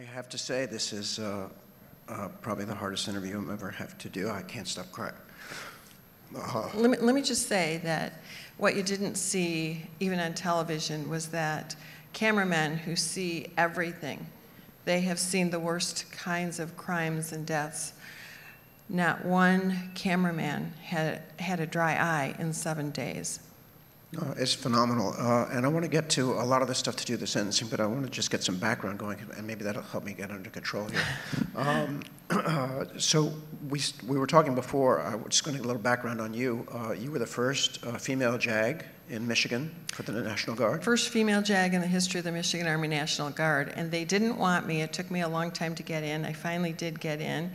I have to say this is probably the hardest interview I'm ever have to do. I can't stop crying. Let me just say that what you didn't see, even on television, was that cameramen who see everything, they have seen the worst kinds of crimes and deaths. Not one cameraman had a dry eye in 7 days. It's phenomenal. And I want to get to a lot of the stuff to do with the sentencing, but I want to just get some background going, and maybe that'll help me get under control here. So we were talking before. I was just going to get a little background on you. You were the first female JAG in Michigan for the National Guard. First female JAG in the history of the Michigan Army National Guard. And they didn't want me. It took me a long time to get in. I finally did get in,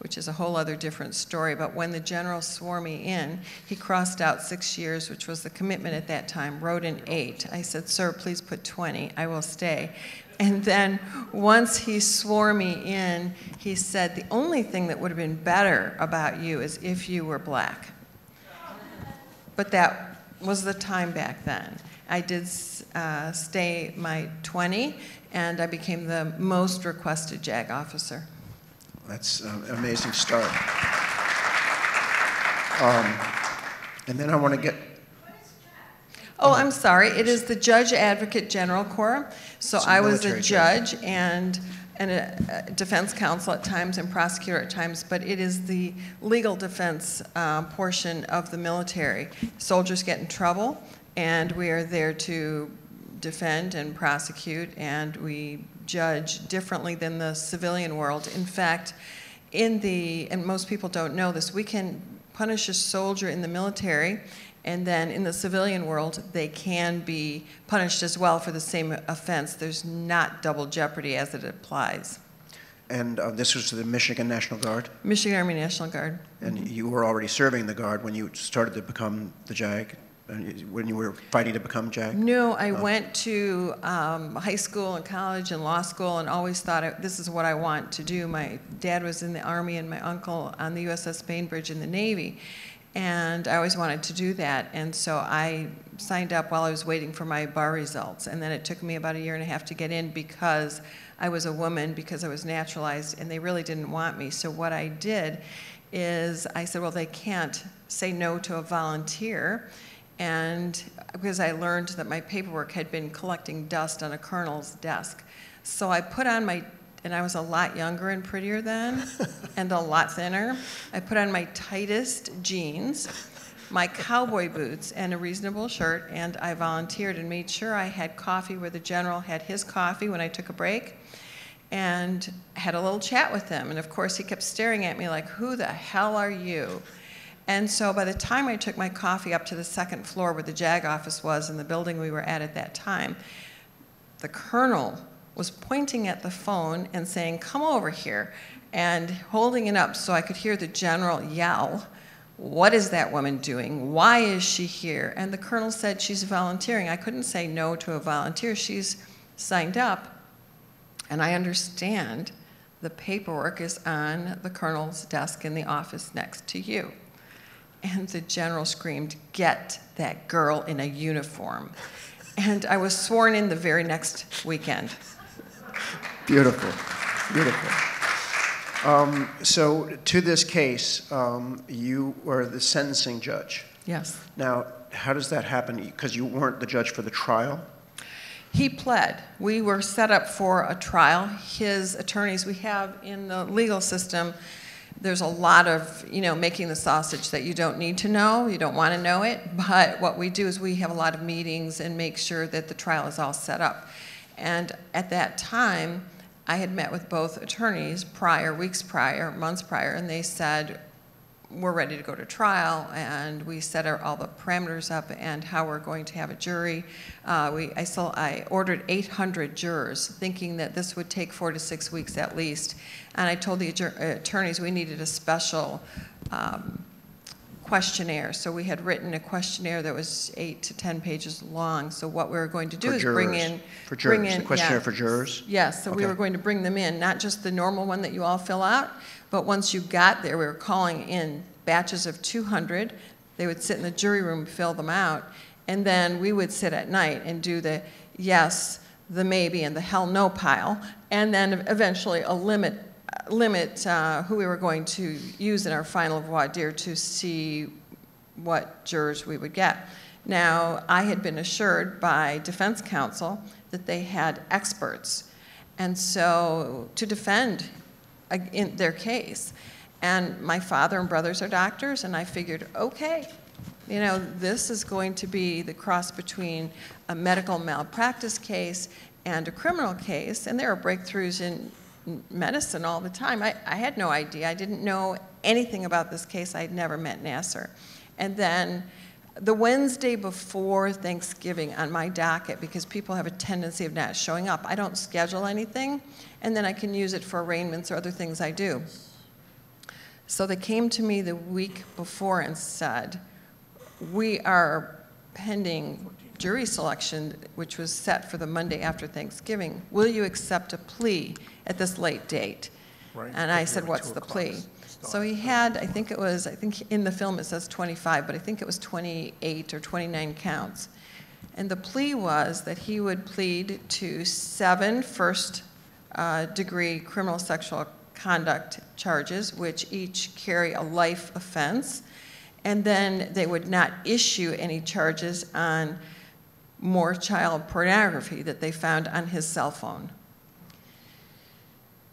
which is a whole other different story. But when the general swore me in, he crossed out 6 years, which was the commitment at that time, wrote in 8. I said, sir, please put 20. I will stay. And then once he swore me in, he said, the only thing that would have been better about you is if you were black. But that was the time back then. I did stay my 20, and I became the most requested JAG officer. That's an amazing start. And then I want to get... Oh, I'm sorry. It is the Judge Advocate General Corps. So I was a judge and a defense counsel at times and prosecutor at times, but it is the legal defense portion of the military. Soldiers get in trouble, and we are there to defend and prosecute, and we judge differently than the civilian world. In fact, and most people don't know this, we can punish a soldier in the military, and then in the civilian world, they can be punished as well for the same offense. There's not double jeopardy as it applies. And this was the Michigan National Guard? Michigan Army National Guard. And you were already serving the Guard when you started to become the JAG? When you were fighting to become JAG? No, I went to high school and college and law school and always thought this is what I want to do. My dad was in the Army and my uncle on the USS Bainbridge in the Navy, and I always wanted to do that. And so I signed up while I was waiting for my bar results, and then it took me about 1.5 years to get in because I was a woman, because I was naturalized, and they really didn't want me. So what I did is I said, well, they can't say no to a volunteer. And because I learned that my paperwork had been collecting dust on a colonel's desk. So I put on and I was a lot younger and prettier then, and a lot thinner. I put on my tightest jeans, my cowboy boots, and a reasonable shirt, and I volunteered and made sure I had coffee where the general had his coffee when I took a break, and had a little chat with him. And of course, he kept staring at me like, who the hell are you? And so by the time I took my coffee up to the second floor where the JAG office was in the building we were at that time, the colonel was pointing at the phone and saying, come over here, and holding it up so I could hear the general yell, what is that woman doing? Why is she here? And the colonel said, she's volunteering. I couldn't say no to a volunteer. She's signed up. And I understand the paperwork is on the colonel's desk in the office next to you. And the general screamed, get that girl in a uniform. And I was sworn in the very next weekend. Beautiful, beautiful. So to this case, you were the sentencing judge. Yes. Now, how does that happen? Because you weren't the judge for the trial? He pled. We were set up for a trial. His attorneys, we have in the legal system, there's a lot of, making the sausage that you don't need to know, you don't want to know it, but what we do is we have a lot of meetings and make sure that the trial is all set up. And at that time, I had met with both attorneys weeks prior, months prior, and they said, we're ready to go to trial, and we set all the parameters up and how we're going to have a jury. I ordered 800 jurors, thinking that this would take 4 to 6 weeks at least. And I told the attorneys we needed a special questionnaire. So we had written a questionnaire that was 8 to 10 pages long. So what we were going to do is bring in the questionnaire for jurors? Yes, so we were going to bring them in, not just the normal one that you all fill out, but once you got there, we were calling in batches of 200. They would sit in the jury room, fill them out, and then we would sit at night and do the yes, the maybe and the hell no pile, and then eventually a limit who we were going to use in our final voir dire to see what jurors we would get. Now, I had been assured by defense counsel that they had experts, and so to defend in their case. And my father and brothers are doctors, and I figured, okay, you know, this is going to be the cross between a medical malpractice case and a criminal case, and there are breakthroughs in medicine all the time. I had no idea. I didn't know anything about this case. I had never met Nassar. And then the Wednesday before Thanksgiving on my docket, because people have a tendency of not showing up, I don't schedule anything, and then I can use it for arraignments or other things I do. So they came to me the week before and said, we are pending jury selection, which was set for the Monday after Thanksgiving. Will you accept a plea at this late date? Right. And I said, what's the plea? So he had, I think in the film it says 25, but I think it was 28 or 29 counts. And the plea was that he would plead to 7 first-degree criminal sexual conduct charges, which each carry a life offense. And then they would not issue any charges on more child pornography that they found on his cell phone.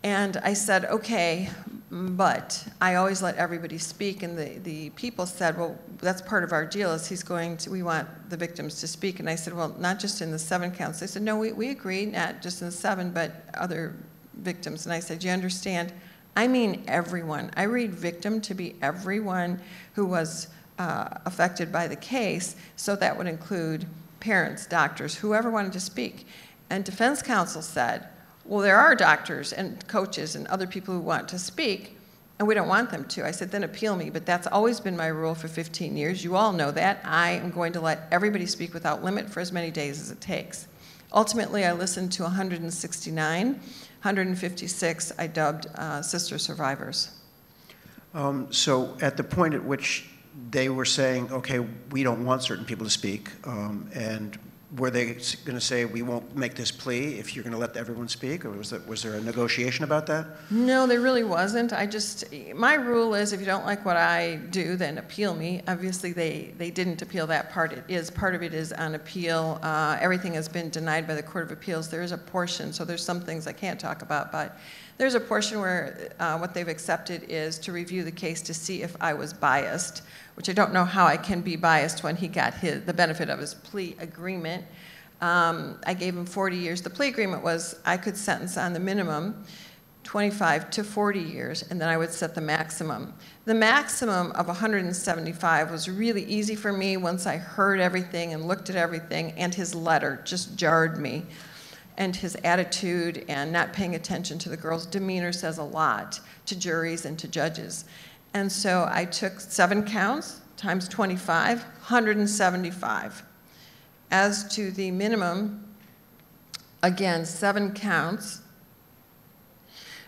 And I said, okay, but I always let everybody speak, and the people said, well, that's part of our deal is we want the victims to speak. And I said, well, not just in the 7 counts. They said, no, we agree, not just in the 7, but other victims. And I said, you understand? I mean everyone. I read victim to be everyone who was affected by the case, so that would include parents, doctors, whoever wanted to speak. And defense counsel said, well, there are doctors and coaches and other people who want to speak, and we don't want them to. I said, then appeal me, but that's always been my rule for 15 years. You all know that. I am going to let everybody speak without limit for as many days as it takes. Ultimately, I listened to 169. 156 I dubbed sister survivors. So at the point at which they were saying, okay, we don't want certain people to speak, and were they going to say, we won't make this plea if you're going to let everyone speak, or was there a negotiation about that? No, there really wasn't. My rule is, if you don't like what I do, then appeal me. Obviously, they didn't appeal that part. Part of it is on appeal. Everything has been denied by the Court of Appeals. There is a portion, so there's some things I can't talk about, but there's a portion where what they've accepted is to review the case to see if I was biased, which I don't know how I can be biased when he got the benefit of his plea agreement. I gave him 40 years. The plea agreement was I could sentence on the minimum 25 to 40 years, and then I would set the maximum. The maximum of 175 was really easy for me once I heard everything and looked at everything, and his letter just jarred me. And his attitude and not paying attention to the girl's demeanor says a lot to juries and to judges. And so I took 7 counts times 25, 175. As to the minimum, again, 7 counts.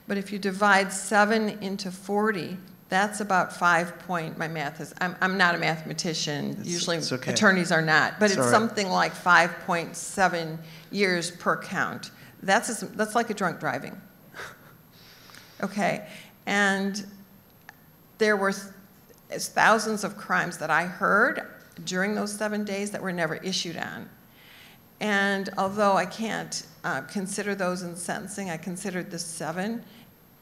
But if you divide 7 into 40, that's about 5 point. My math is, I'm not a mathematician. Usually it's okay. Attorneys are not, but it's something like 5.7 years per count. That's like a drunk driving. Okay, and there were thousands of crimes that I heard during those 7 days that were never issued on. And although I can't consider those in sentencing, I considered the 7.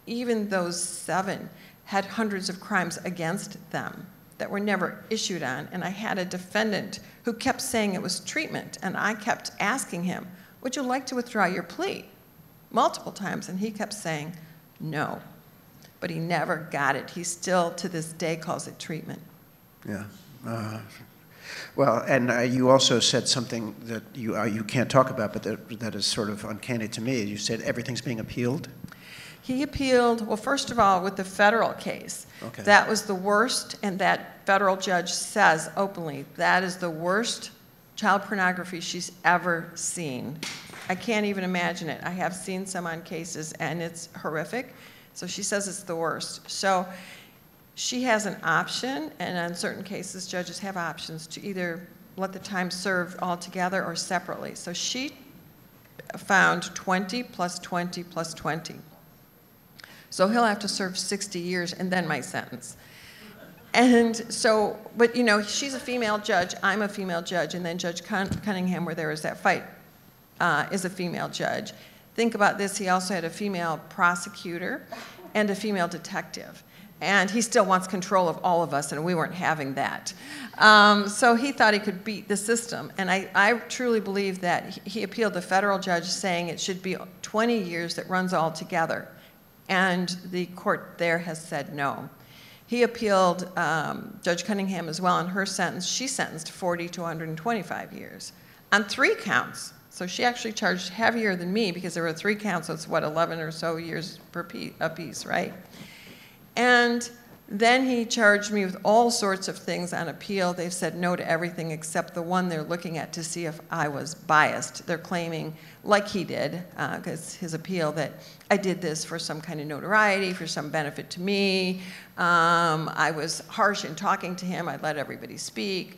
Even those 7 had hundreds of crimes against them that were never issued on. And I had a defendant who kept saying it was treatment, and I kept asking him, would you like to withdraw your plea? Multiple times, and he kept saying no. But he never got it. He still, to this day, calls it treatment. Yeah. Well, and you also said something that you can't talk about, but that is sort of uncanny to me. You said everything's being appealed? He appealed, well, first of all, with the federal case. Okay. That was the worst, and that federal judge says openly, that is the worst child pornography she's ever seen. I can't even imagine it. I have seen some on cases, and it's horrific. So she says it's the worst. So she has an option, and on certain cases, judges have options to either let the time serve altogether or separately. So she found 20 plus 20 plus 20. So he'll have to serve 60 years and then my sentence. And so, but you know, she's a female judge, I'm a female judge, and then Judge Cunningham, where there was that fight, is a female judge. Think about this, he also had a female prosecutor and a female detective. And he still wants control of all of us, and we weren't having that. So he thought he could beat the system. And I truly believe that he appealed the federal judge saying it should be 20 years that runs all together. And the court there has said no. He appealed Judge Cunningham as well, and her sentence, she sentenced 40 to 125 years on 3 counts. So she actually charged heavier than me because there were 3 counts, so it's what, 11 or so years per piece, right? And then he charged me with all sorts of things on appeal. They've said no to everything except the one they're looking at to see if I was biased. They're claiming, like he did, because his appeal, that I did this for some kind of notoriety, for some benefit to me. I was harsh in talking to him. I let everybody speak.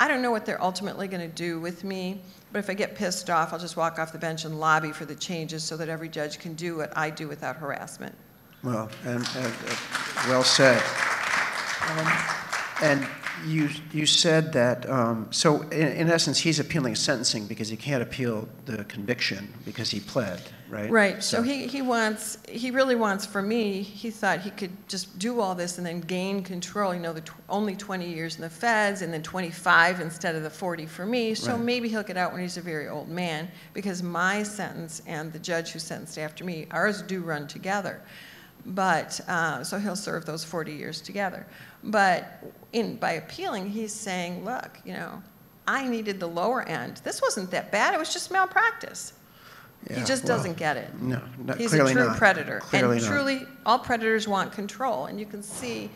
I don't know what they're ultimately going to do with me, but if I get pissed off, I'll just walk off the bench and lobby for the changes so that every judge can do what I do without harassment. Well, and well said. And you said that, so in essence, he's appealing sentencing because he can't appeal the conviction because he pled, right? Right, so he really wants, for me, he thought he could just do all this and then gain control, you know, the only 20 years in the feds and then 25 instead of the 40 for me, so right. Maybe he'll get out when he's a very old man because my sentence and the judge who sentenced after me, ours do run together. But, so he'll serve those 40 years together. But by appealing, he's saying, look, you know, I needed the lower end. This wasn't that bad. It was just malpractice. Yeah, he just doesn't get it. No, he's a true predator. And truly, all predators want control. And you can see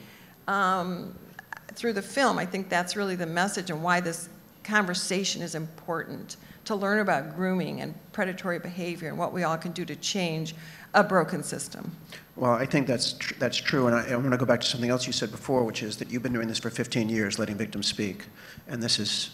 through the film, I think that's really the message and why this conversation is important, to learn about grooming and predatory behavior and what we all can do to change a broken system. Well, I think that's true, and I want to go back to something else you said before, which is that you've been doing this for 15 years, letting victims speak, and this is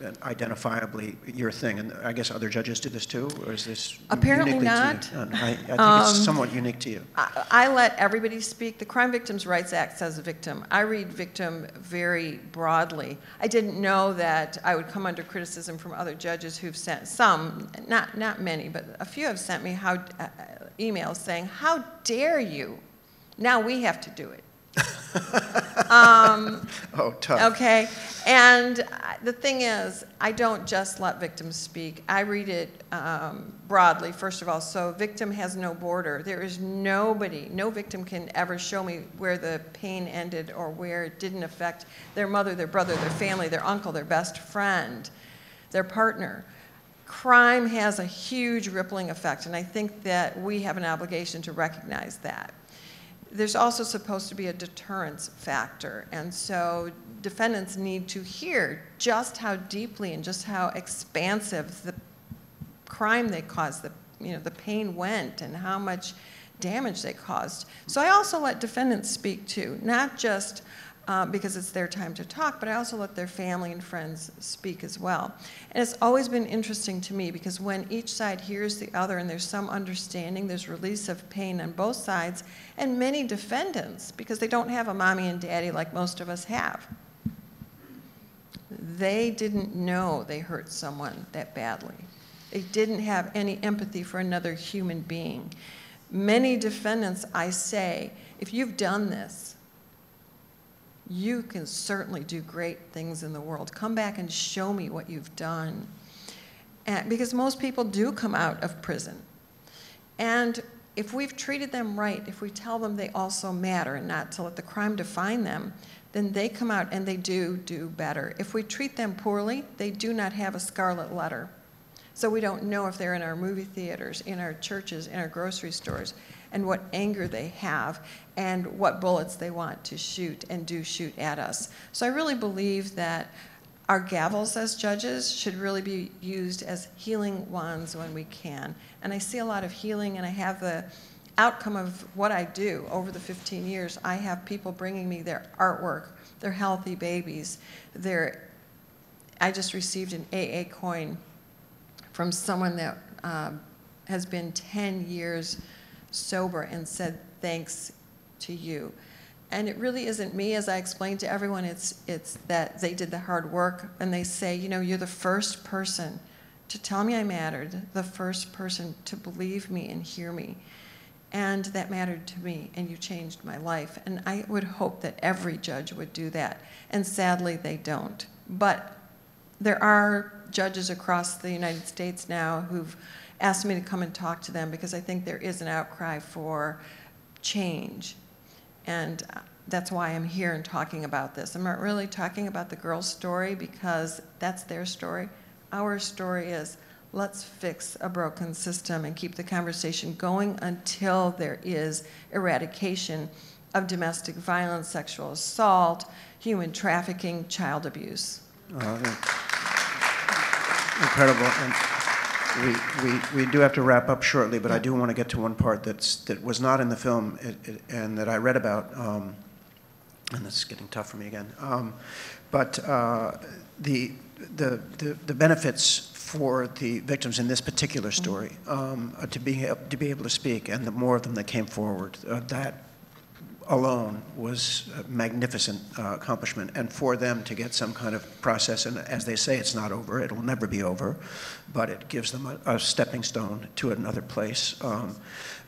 identifiably your thing. And I guess other judges do this too, or is this apparently not? To you? I think it's somewhat unique to you. I let everybody speak. The Crime Victims' Rights Act says victim. I read victim very broadly. I didn't know that I would come under criticism from other judges who've sent some, not many, but a few have sent me emails saying, "How dare you? Now we have to do it." Oh, tough. Okay, and the thing is, I don't just let victims speak. I read it broadly, first of all, so victim has no border. There is nobody, no victim can ever show me where the pain ended or where it didn't affect their mother, their brother, their family, their uncle, their best friend, their partner. Crime has a huge rippling effect, and I think that we have an obligation to recognize that. There's also supposed to be a deterrence factor, and so defendants need to hear just how deeply and just how expansive the crime they caused, the pain went, and how much damage they caused. So I also let defendants speak too, not just because it's their time to talk, but I also let their family and friends speak as well. And it's always been interesting to me because when each side hears the other and there's some understanding, there's release of pain on both sides, and many defendants, because they don't have a mommy and daddy like most of us have, they didn't know they hurt someone that badly. They didn't have any empathy for another human being. Many defendants, I say, if you've done this, you can certainly do great things in the world. Come back and show me what you've done. Because most people do come out of prison. And if we've treated them right, if we tell them they also matter and not to let the crime define them, then they come out and they do better. If we treat them poorly, they do not have a scarlet letter. So we don't know if they're in our movie theaters, in our churches, in our grocery stores, and what anger they have, and what bullets they want to shoot and do shoot at us. So I really believe that our gavels as judges should really be used as healing wands when we can. And I see a lot of healing, and I have the outcome of what I do over the 15 years. I have people bringing me their artwork, their healthy babies, I just received an AA coin from someone that has been 10 years sober and said thanks to you. And it really isn't me, as I explained to everyone, it's that they did the hard work, and they say, you know, you're the first person to tell me I mattered, the first person to believe me and hear me. And that mattered to me, and you changed my life. And I would hope that every judge would do that, and sadly they don't. But there are judges across the United States now who've asked me to come and talk to them, because I think there is an outcry for change. And that's why I'm here and talking about this. I'm not really talking about the girl's story, because that's their story. Our story is, let's fix a broken system and keep the conversation going until there is eradication of domestic violence, sexual assault, human trafficking, child abuse. Incredible. And we do have to wrap up shortly, but I do want to get to one part that was not in the film and that I read about. And this is getting tough for me again. The benefits for the victims in this particular story to be able to speak, and the more of them that came forward, that alone was a magnificent accomplishment. And for them to get some kind of process, and as they say, it's not over, it will never be over, but it gives them a stepping stone to another place.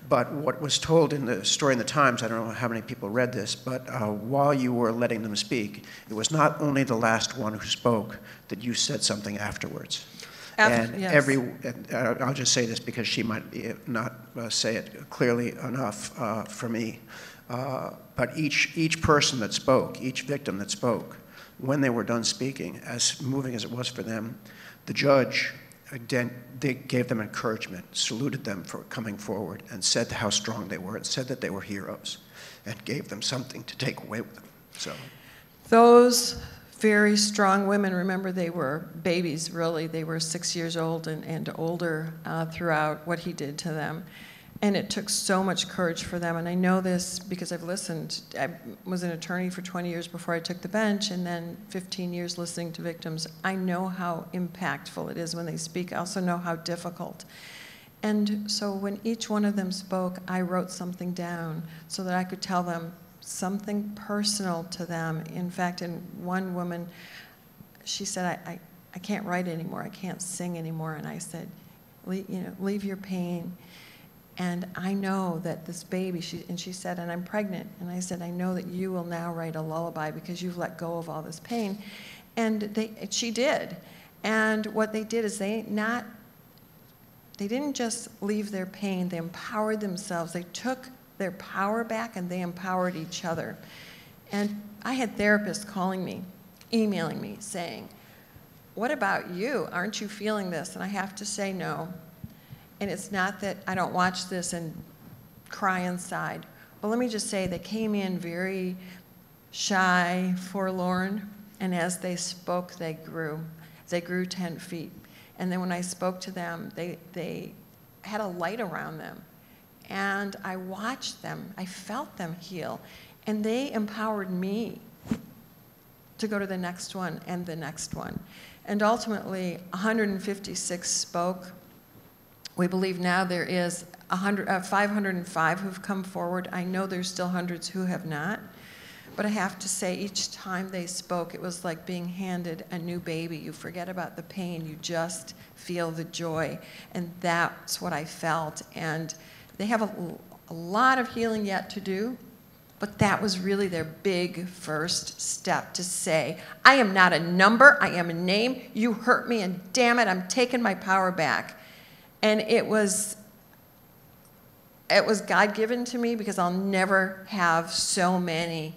But what was told in the story in the Times, I don't know how many people read this, but while you were letting them speak, it was not only the last one who spoke that you said something afterwards. And I'll just say this because she might not say it clearly enough for me, but each person that spoke, each victim that spoke, when they were done speaking, as moving as it was for them, the judge they gave them encouragement, saluted them for coming forward, and said how strong they were, and said that they were heroes, and gave them something to take away with them. So those very strong women. Remember, they were babies, really. They were 6 years old and older throughout what he did to them. And it took so much courage for them. And I know this because I've listened. I was an attorney for 20 years before I took the bench, and then 15 years listening to victims. I know how impactful it is when they speak. I also know how difficult. And so when each one of them spoke, I wrote something down so that I could tell them something personal to them. In fact, in one woman, she said, I can't write anymore, I can't sing anymore. And I said, leave your pain. And I know that this baby, she said, and I'm pregnant. And I said, I know that you will now write a lullaby because you've let go of all this pain. And she did. And what they did is they didn't just leave their pain, they empowered themselves. They took their power back, and they empowered each other. And I had therapists calling me, emailing me, saying, what about you? Aren't you feeling this? And I have to say no. And it's not that I don't watch this and cry inside. But let me just say, they came in very shy, forlorn, and as they spoke, they grew. They grew 10 feet. And then when I spoke to them, they had a light around them. And I watched them, I felt them heal, and they empowered me to go to the next one and the next one. And ultimately, 156 spoke. We believe now there is 505 who've come forward. I know there's still hundreds who have not, but I have to say, each time they spoke, it was like being handed a new baby. You forget about the pain, you just feel the joy, and that's what I felt. And they have a lot of healing yet to do, but that was really their big first step to say, I am not a number, I am a name, you hurt me, and damn it, I'm taking my power back. And it was God-given to me, because I'll never have so many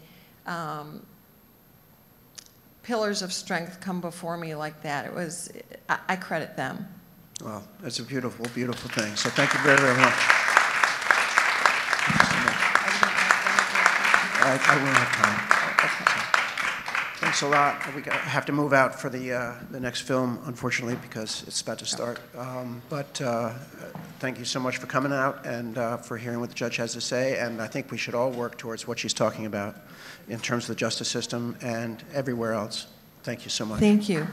pillars of strength come before me like that. I credit them. Well, that's a beautiful, beautiful thing. So thank you very, very much. I won't have time. Thanks a lot. We have to move out for the next film, unfortunately, because it's about to start. Thank you so much for coming out and for hearing what the judge has to say. And I think we should all work towards what she's talking about in terms of the justice system and everywhere else. Thank you so much. Thank you.